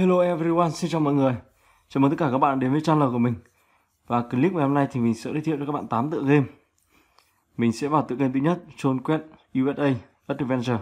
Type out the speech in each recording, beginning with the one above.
Hello everyone, xin chào mọi người. Chào mừng tất cả các bạn đến với channel của mình. Và clip ngày hôm nay thì mình sẽ giới thiệu cho các bạn 8 tựa game. Mình sẽ vào tựa game thứ nhất, Troll Quest USA Adventure.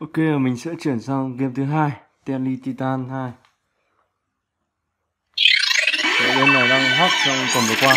Ok, mình sẽ chuyển sang game thứ hai, Teeny Titans 2. Cái game này đang hot trong tuần vừa qua.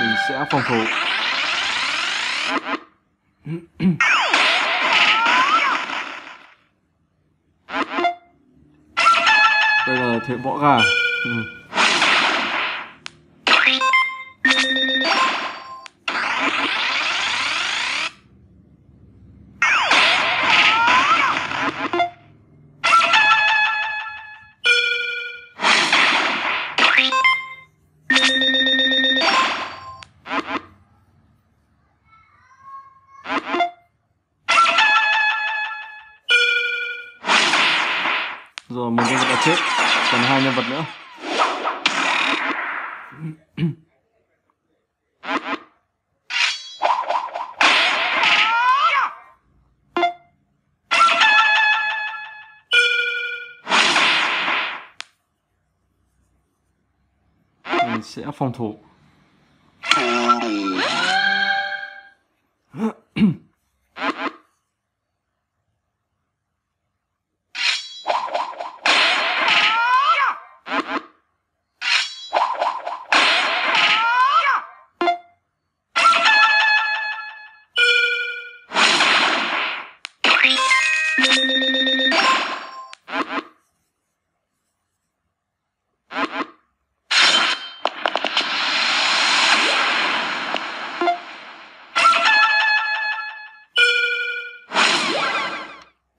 Mình sẽ phòng thủ. Đây là thế võ gà. Rồi một nhân vật đã chết, còn hai nhân vật nữa. Mình sẽ phòng thủ.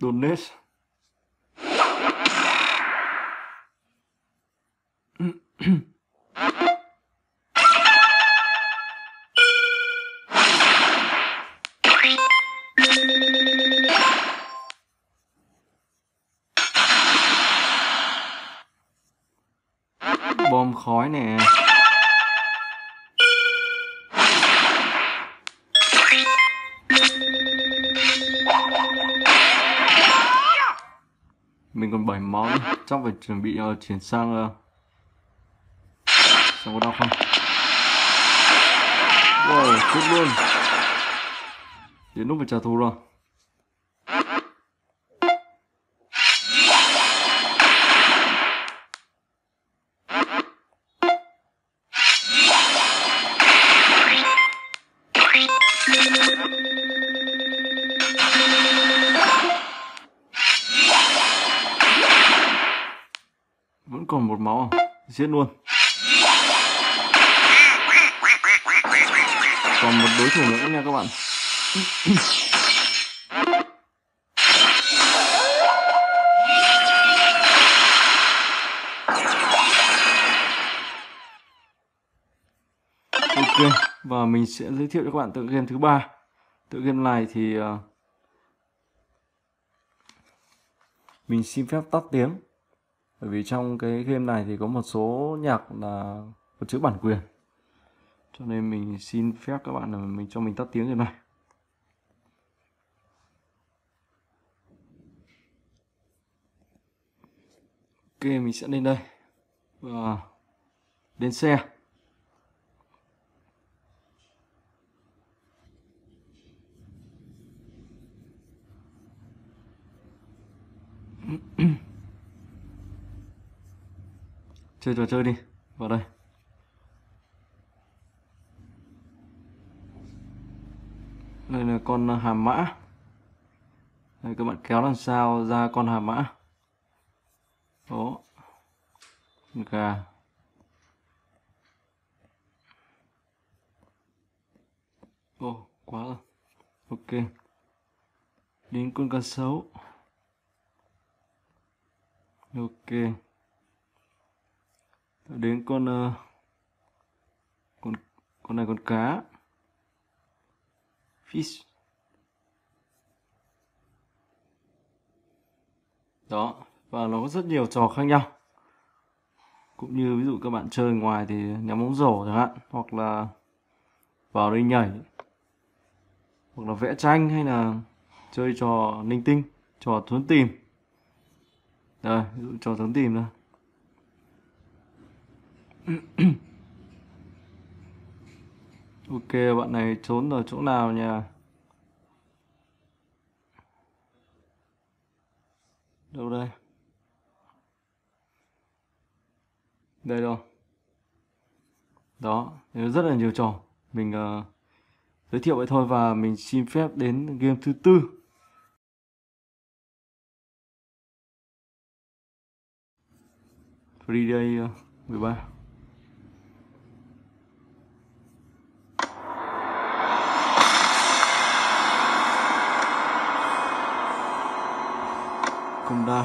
Donate. Bom khói nè. Mình còn 7 máu, chắc phải chuẩn bị chuyển sang xem có đau không. Wow, chết luôn. Đến lúc phải trả thù rồi. Vẫn còn một máu, giết luôn. Còn một đối thủ nữa nha các bạn. Ok, và mình sẽ giới thiệu cho các bạn tựa game thứ ba. Tựa game này thì mình xin phép tắt tiếng. Bởi vì trong cái game này thì có một số nhạc là có chữ bản quyền, cho nên mình xin phép các bạn là mình tắt tiếng game này. Ok, mình sẽ lên đây và lên xe. Chơi trò chơi đi, vào đây. Đây là con hà mã. Đây, các bạn kéo làm sao ra con hà mã. Đó. Con gà. Ồ, quá rồi. Ok. Đến con cá sấu. Ok. Đến con này, con cá fish đó. Và nó có rất nhiều trò khác nhau, cũng như ví dụ các bạn chơi ngoài thì ném bóng rổ chẳng hạn, hoặc là vào đây nhảy, hoặc là vẽ tranh, hay là chơi trò linh tinh, trò trốn tìm. Đây, ví dụ trò trốn tìm đây. Ok, bạn này trốn ở chỗ nào nhỉ? Đâu đây? Đây đâu? Đó, rất là nhiều trò. Mình giới thiệu vậy thôi, và mình xin phép đến game thứ tư. Friday 13. Không đa.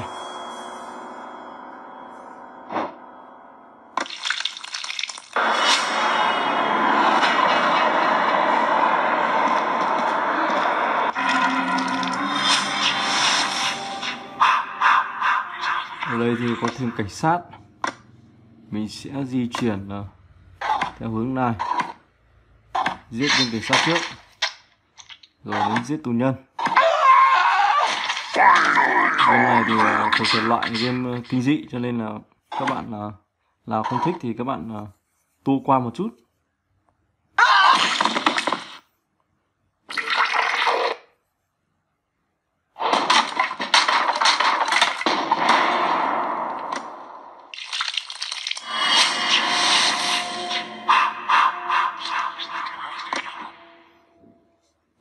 Ở đây thì có thêm cảnh sát. Mình sẽ di chuyển theo hướng này, giết viên cảnh sát trước rồi đến giết tù nhân. Game này thì thuộc thể loại game kinh dị, cho nên là các bạn nào không thích thì các bạn tua qua một chút.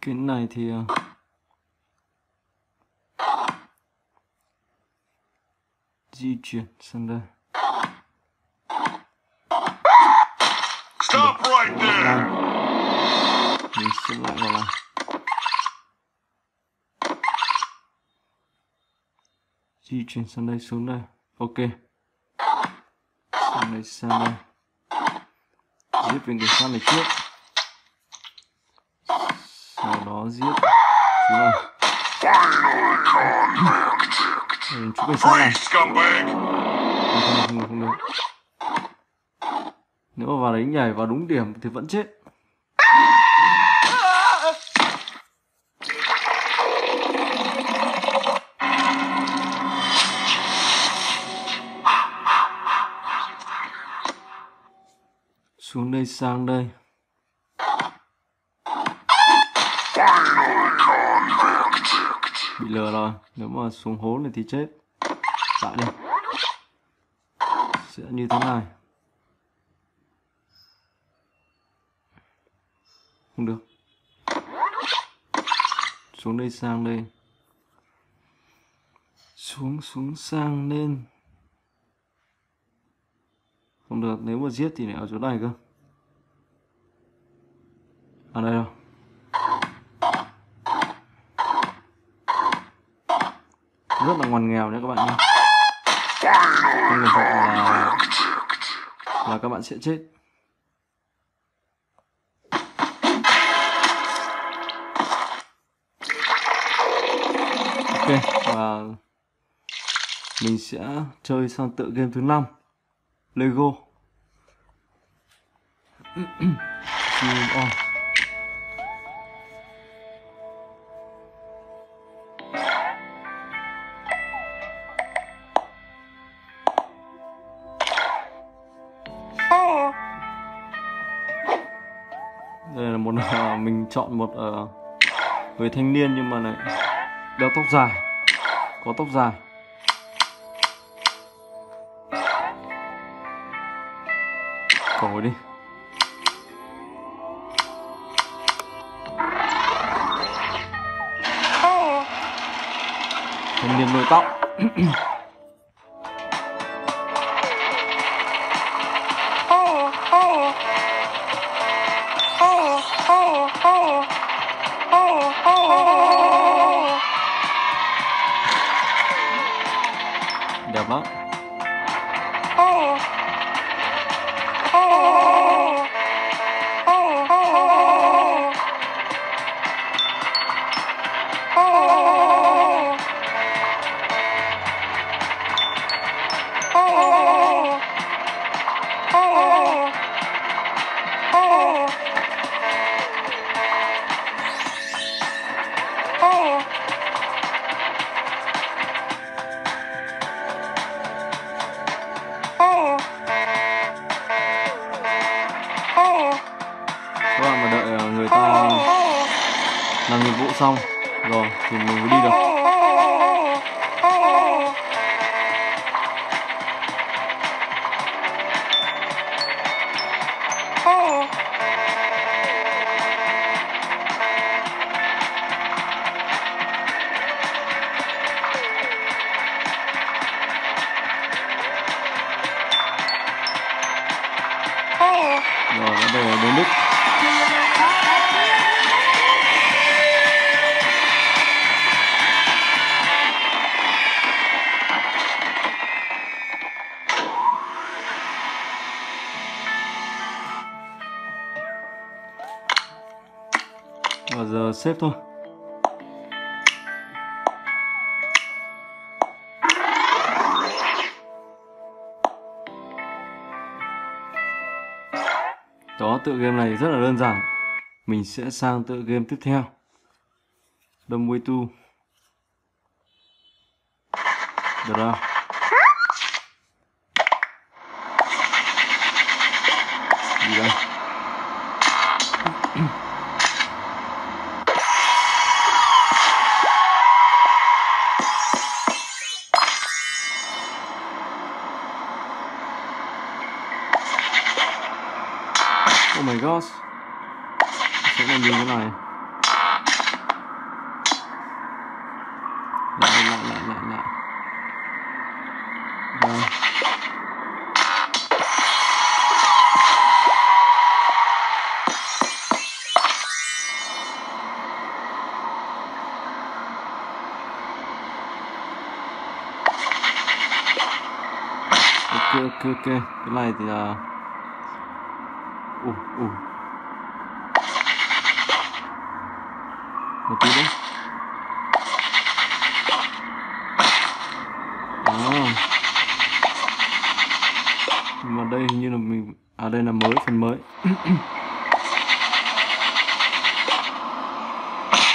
Cái này thì di chuyển sang đây. Stop right there. Mình sẽ lại vào này. Di chuyển sang đây, xuống đây. Ok. Sang đây, sang đây. Giết viên cảnh sát này trước. Sau đó giết xuống đây. Chú cảnh sát này. Không được. Nếu mà vào đấy nhảy vào đúng điểm thì vẫn chết. Xuống đây, sang đây. Bị lừa rồi. Nếu mà xuống hố này thì chết. Lại đây. Sẽ như thế này. Không được. Xuống đây, sang đây. Xuống, xuống, sang lên. Không được, nếu mà giết thì lại ở chỗ này cơ. À đây rồi. Rất là ngoằn nghèo đấy các bạn nhé. Không được là các bạn sẽ chết. Ok, và mình sẽ chơi sang tựa game thứ 5, Lego. Đây là một mình chọn một người thanh niên nhưng mà này đeo tóc dài, có tóc dài. Cổ đi. Thanh niên nuôi tóc. Đẹp lắm. Làm nhiệm vụ xong rồi thì mình mới đi được. Rồi đã về đến đích. Và giờ xếp thôi. Đó, tựa game này rất là đơn giản. Mình sẽ sang tựa game tiếp theo, Dumb Way to. Được rồi. Gì đây? Oh my gosh. Sẽ làm gì thế này? Lại. Rồi. Ok. Cái này thì là một tí đấy. Mà đây hình như là mình đây là mới, phần mới.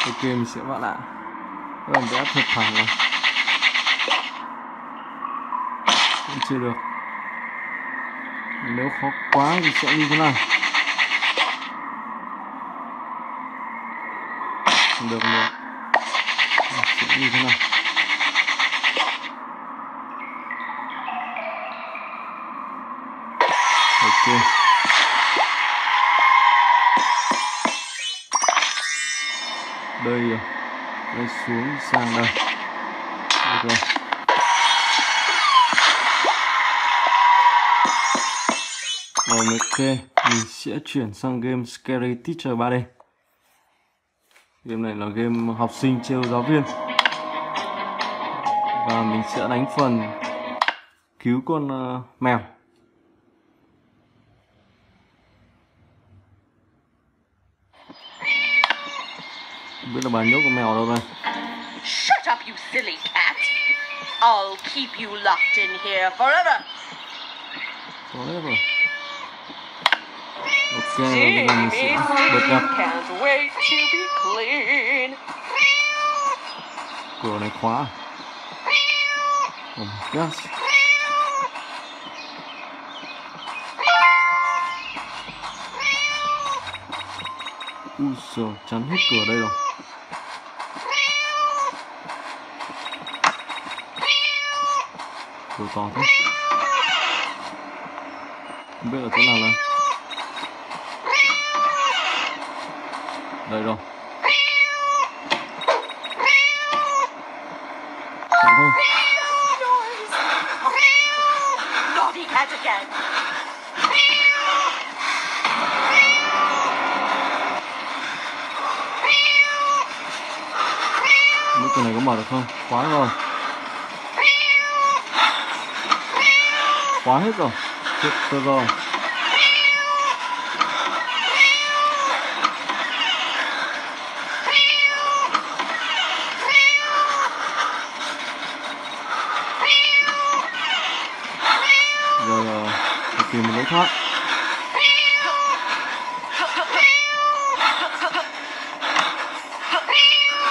Ok, mình sẽ vặn lại. Mình đã thật thẳng rồi. Cũng chưa được. Nếu khó quá thì sẽ như thế này. Được rồi. Sẽ như thế này. Ok. Đây rồi. Đây xuống sang đây. Được rồi. Ok, mình sẽ chuyển sang game Scary Teacher 3D. Game này là game học sinh trêu giáo viên. Và mình sẽ đánh phần cứu con mèo. Không biết là bà nhốt con mèo đâu đây. Shut up you silly cat. I'll keep you locked in here forever. Forever. Ok, bây giờ mình sẽ bật nhập. Cửa này khóa. Oh my gosh. Ui giời, chắn hết cửa đây rồi. Cửa to thế. Không biết là chỗ nào đây. Đây rồi. Chạy thôi. Mấy cái này có mở được không? Khóa rồi. Khóa hết rồi. Chết tôi rồi. Tìm một lối thoát.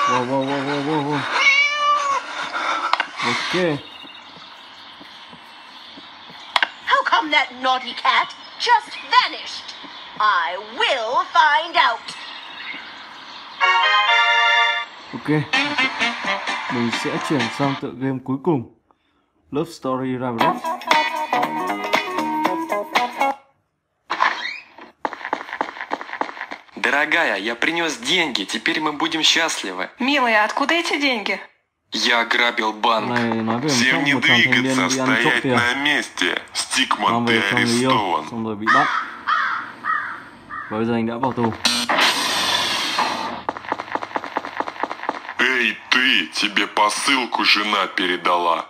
Wow. Ok. How come that naughty cat just vanished? I will find out. Ok. Mình sẽ chuyển sang tựa game cuối cùng, Love Story Jailbreak. Дорогая, я принес деньги, теперь мы будем счастливы. Милая, откуда эти деньги? Я ограбил банк. Всем не двигаться, стоять на месте. Стикман, ты арестован. Эй, ты, тебе посылку жена передала.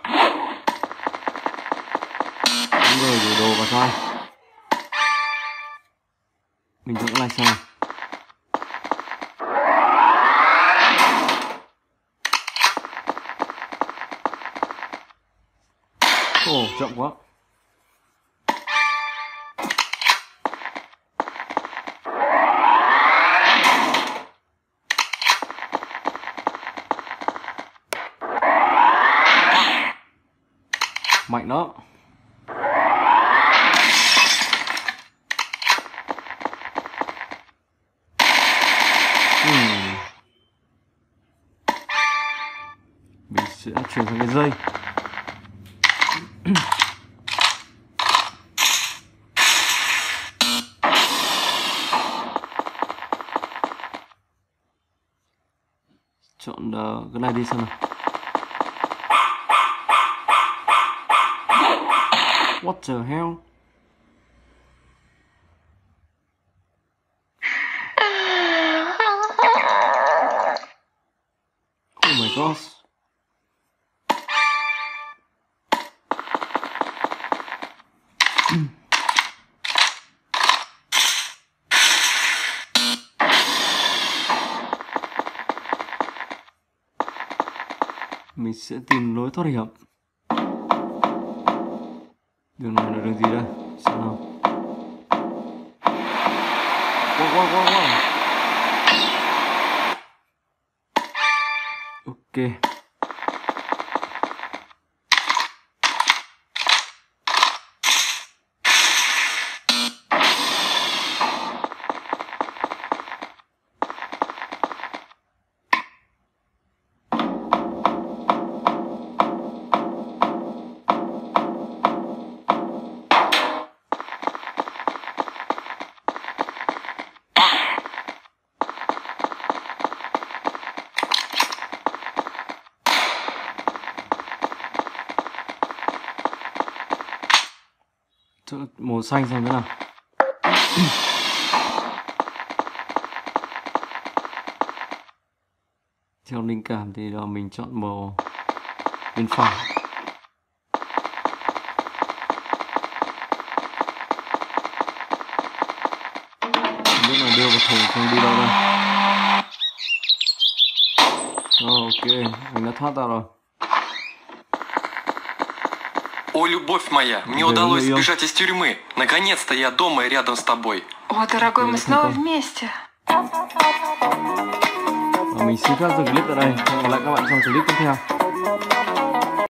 Chậm quá. Might not. Mình sẽ chuyển sang cái dây. Chọn cái này đi xem nào. What the hell? Oh my gosh. Mình sẽ tìm lối thoát hiểm. Đường này là đường gì đây? Sao nào? Wow. Ok. Màu xanh xem thế nào. Theo linh cảm thì là mình chọn màu bên phải. Không biết là đưa vào thùng không đi đâu đây. Ok, mình đã thoát ra rồi. О, любовь моя, мне удалось сбежать из тюрьмы. Наконец-то я дома и рядом с тобой. О, дорогой, мы снова вместе. Mình xin phép dừng clip tại đây. Hẹn gặp lại các bạn trong clip tiếp theo.